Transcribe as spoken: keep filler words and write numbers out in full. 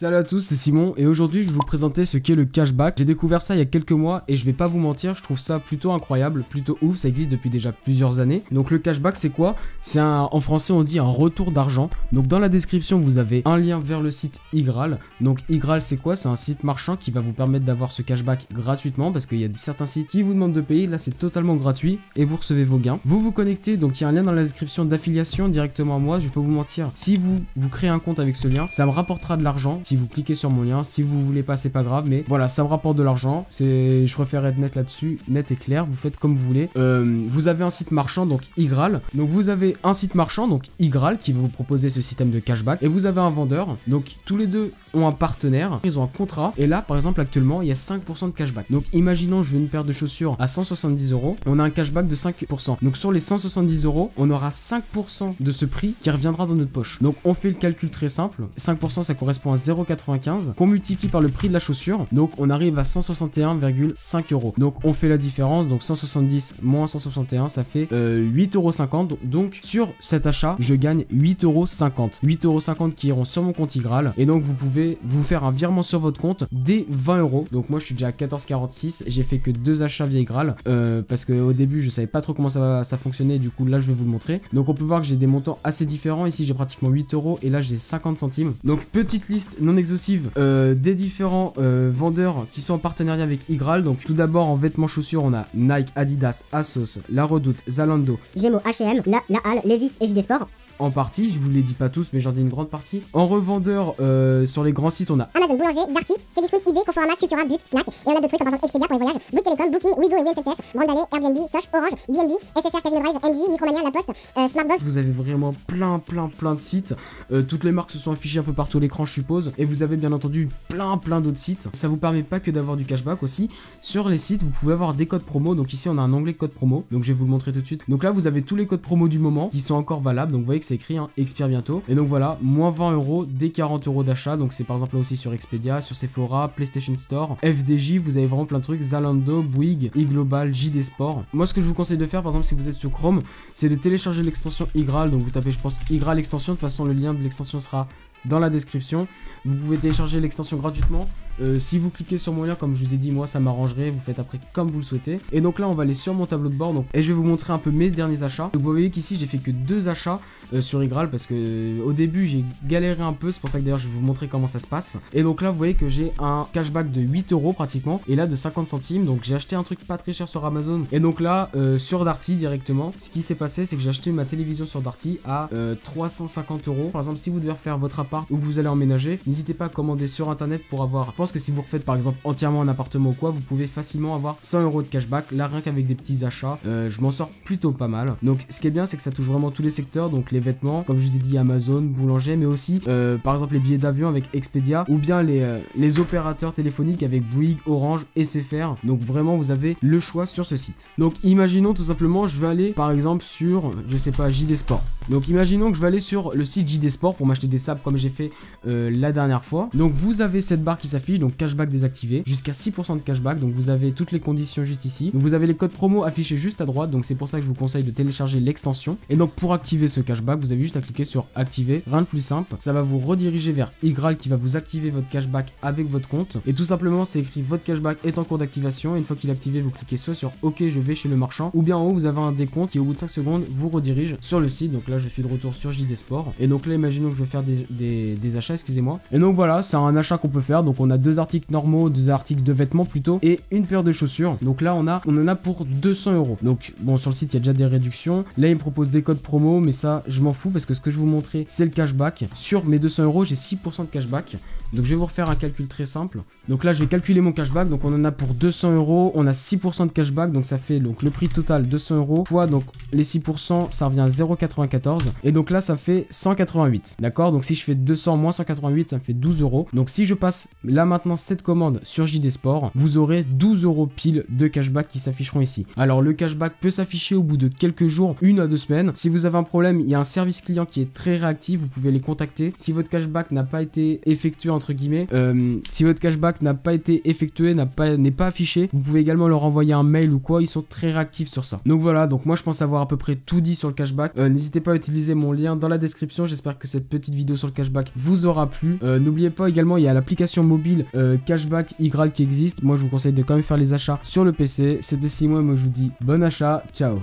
Salut à tous, c'est Simon et aujourd'hui je vais vous présenter ce qu'est le cashback. J'ai découvert ça il y a quelques mois et je vais pas vous mentir, je trouve ça plutôt incroyable, plutôt ouf, ça existe depuis déjà plusieurs années. Donc le cashback c'est quoi? C'est un, en français on dit un retour d'argent. Donc dans la description vous avez un lien vers le site IGRAAL. Donc IGRAAL c'est quoi? C'est un site marchand qui va vous permettre d'avoir ce cashback gratuitement parce qu'il y a certains sites qui vous demandent de payer, là c'est totalement gratuit et vous recevez vos gains. Vous vous connectez, donc il y a un lien dans la description d'affiliation directement à moi, je vais pas vous mentir. Si vous, vous créez un compte avec ce lien, ça me rapportera de l'argent. Si vous cliquez sur mon lien, si vous voulez pas, c'est pas grave, mais voilà, ça me rapporte de l'argent. C'est, je préfère être net là-dessus, net et clair. Vous faites comme vous voulez. Euh, vous avez un site marchand, donc IGRAAL. Donc vous avez un site marchand, donc IGRAAL, qui va vous proposer ce système de cashback. Et vous avez un vendeur, donc tous les deux ont un partenaire, ils ont un contrat. Et là, par exemple, actuellement, il y a cinq pour cent de cashback. Donc imaginons, je veux une paire de chaussures à cent soixante-dix euros, on a un cashback de cinq pour cent. Donc sur les cent soixante-dix euros, on aura cinq pour cent de ce prix qui reviendra dans notre poche. Donc on fait le calcul très simple. cinq pour cent, ça correspond à zéro virgule quatre-vingt-quinze qu'on multiplie par le prix de la chaussure, donc on arrive à cent soixante et un virgule cinq euros. Donc on fait la différence, donc cent soixante-dix moins cent soixante et un, ça fait euh, huit euros cinquante. Donc sur cet achat, je gagne huit euros cinquante, huit euros cinquante qui iront sur mon compte IGRAAL. Et donc vous pouvez vous faire un virement sur votre compte dès vingt euros. Donc moi je suis déjà à quatorze virgule quarante-six, j'ai fait que deux achats via IGRAAL euh, parce que au début je savais pas trop comment ça, ça fonctionnait. Du coup là je vais vous le montrer. Donc on peut voir que j'ai des montants assez différents. Ici j'ai pratiquement huit euros et là j'ai cinquante centimes. Donc petite liste non exhaustive euh, des différents euh, vendeurs qui sont en partenariat avec IGRAAL. Donc tout d'abord en vêtements chaussures on a Nike, Adidas, Asos, La Redoute, Zalando, Gémo, H M, La, La Halle, Levis et J D Sport. En partie, je vous les dis pas tous, mais j'en dis une grande partie. En revendeur, euh, sur les grands sites, on a Amazon, Boulanger, Darty, Cdiscount, eBay, Conforama, Cultura, But, Snack. Et on a d'autres trucs, par exemple Expedia pour les voyages, But Télécom, Booking, Wego et W L C F, Brandalé, Airbnb, Soch, Orange, B N B, S F R, Casino Drive, M J, Micromania, La Poste, euh, Smartbox. Vous avez vraiment plein, plein, plein de sites. Euh, toutes les marques se sont affichées un peu partout à l'écran, je suppose. Et vous avez bien entendu plein, plein d'autres sites. Ça vous permet pas que d'avoir du cashback aussi. Sur les sites, vous pouvez avoir des codes promo. Donc ici, on a un onglet code promo. Donc je vais vous le montrer tout de suite. Donc là, vous avez tous les codes promo du moment qui sont encore valables. Donc vous voyez que c'est écrit, hein, expire bientôt. Et donc voilà, moins vingt euros dès quarante euros d'achat. Donc c'est par exemple là aussi sur Expedia, sur Sephora, PlayStation Store, F D J. Vous avez vraiment plein de trucs, Zalando, Bouygues, e-Global, J D Sport. Moi ce que je vous conseille de faire par exemple si vous êtes sur Chrome, c'est de télécharger l'extension IGRAAL. Donc vous tapez je pense IGRAAL extension, de toute façon le lien de l'extension sera dans la description. Vous pouvez télécharger l'extension gratuitement. Euh, si vous cliquez sur mon lien, comme je vous ai dit, moi ça m'arrangerait, vous faites après comme vous le souhaitez. Et donc là on va aller sur mon tableau de bord, donc, et je vais vous montrer un peu mes derniers achats. Donc vous voyez qu'ici j'ai fait que deux achats euh, sur IGRAAL parce que euh, au début j'ai galéré un peu, c'est pour ça que d'ailleurs je vais vous montrer comment ça se passe. Et donc là vous voyez que j'ai un cashback de huit euros pratiquement, et là de cinquante centimes. Donc j'ai acheté un truc pas très cher sur Amazon, et donc là euh, sur Darty directement, ce qui s'est passé c'est que j'ai acheté ma télévision sur Darty à euh, trois cent cinquante euros. Par exemple si vous devez refaire votre appart ou que vous allez emménager, n'hésitez pas à commander sur internet pour avoir... que si vous refaites par exemple entièrement un appartement ou quoi, vous pouvez facilement avoir cent euros de cashback. Là rien qu'avec des petits achats, euh, je m'en sors plutôt pas mal. Donc ce qui est bien c'est que ça touche vraiment tous les secteurs, donc les vêtements comme je vous ai dit, Amazon, Boulanger, mais aussi euh, par exemple les billets d'avion avec Expedia, ou bien les, euh, les opérateurs téléphoniques avec Bouygues, Orange et S F R. Donc vraiment vous avez le choix sur ce site. Donc imaginons tout simplement je vais aller par exemple sur, je sais pas, J D Sport. Donc imaginons que je vais aller sur le site J D Sport pour m'acheter des sables comme j'ai fait euh, la dernière fois. Donc vous avez cette barre qui s'affiche, donc cashback désactivé, jusqu'à six pour cent de cashback. Donc vous avez toutes les conditions juste ici. Donc vous avez les codes promo affichés juste à droite, donc c'est pour ça que je vous conseille de télécharger l'extension. Et donc pour activer ce cashback, vous avez juste à cliquer sur activer, rien de plus simple. Ça va vous rediriger vers IGRAAL qui va vous activer votre cashback avec votre compte. Et tout simplement c'est écrit votre cashback est en cours d'activation. Et une fois qu'il est activé, vous cliquez soit sur OK je vais chez le marchand, ou bien en haut vous avez un décompte qui au bout de cinq secondes vous redirige sur le site. Donc là je suis de retour sur J D Sport. Et donc là imaginons que je vais faire des, des, des achats, excusez-moi. Et donc voilà, c'est un achat qu'on peut faire. Donc on a deux articles normaux, deux articles de vêtements plutôt, et une paire de chaussures. Donc là on a, on en a pour deux cents euros. Donc bon, sur le site il y a déjà des réductions. Là il me propose des codes promo, mais ça je m'en fous parce que ce que je vous montrais c'est le cashback. Sur mes deux cents euros j'ai six pour cent de cashback. Donc je vais vous refaire un calcul très simple. Donc là je vais calculer mon cashback. Donc on en a pour deux cents euros, on a six pour cent de cashback. Donc ça fait donc le prix total deux cents euros fois donc les six pour cent, ça revient à zéro virgule quatre-vingt-quatorze. Et donc là ça fait cent quatre-vingt-huit. D'accord, donc si je fais deux cents moins cent quatre-vingt-huit, ça me fait douze euros. Donc si je passe là maintenant cette commande sur J D Sport, vous aurez douze euros pile de cashback qui s'afficheront ici. Alors le cashback peut s'afficher au bout de quelques jours, une à deux semaines. Si vous avez un problème, il y a un service client qui est très réactif, vous pouvez les contacter. Si votre cashback n'a pas été effectué entre guillemets, euh, si votre cashback n'a pas été effectué, n'est pas, pas affiché, vous pouvez également leur envoyer un mail ou quoi, ils sont très réactifs sur ça. Donc voilà, donc moi je pense avoir à peu près tout dit sur le cashback. Euh, N'hésitez pas à utiliser mon lien dans la description. J'espère que cette petite vidéo sur le cashback vous aura plu. Euh, N'oubliez pas également, il y a l'application mobile euh, Cashback IGRAAL qui existe. Moi, je vous conseille de quand même faire les achats sur le P C. C'était Simon, moi je vous dis bon achat, ciao.